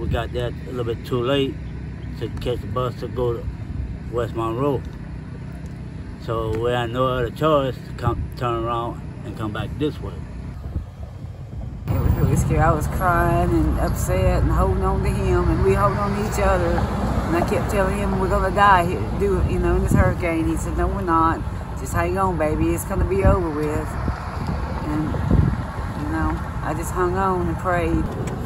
we got there a little bit too late to catch the bus to go to West Monroe. So we had no other choice to turn around and come back this way. It was really scary. I was crying and upset and holding on to him, and we holding on to each other. And I kept telling him, we're gonna die here, you know, in this hurricane. He said, no, we're not. Just hang on, baby. It's gonna be over with. And, you know, I just hung on and prayed.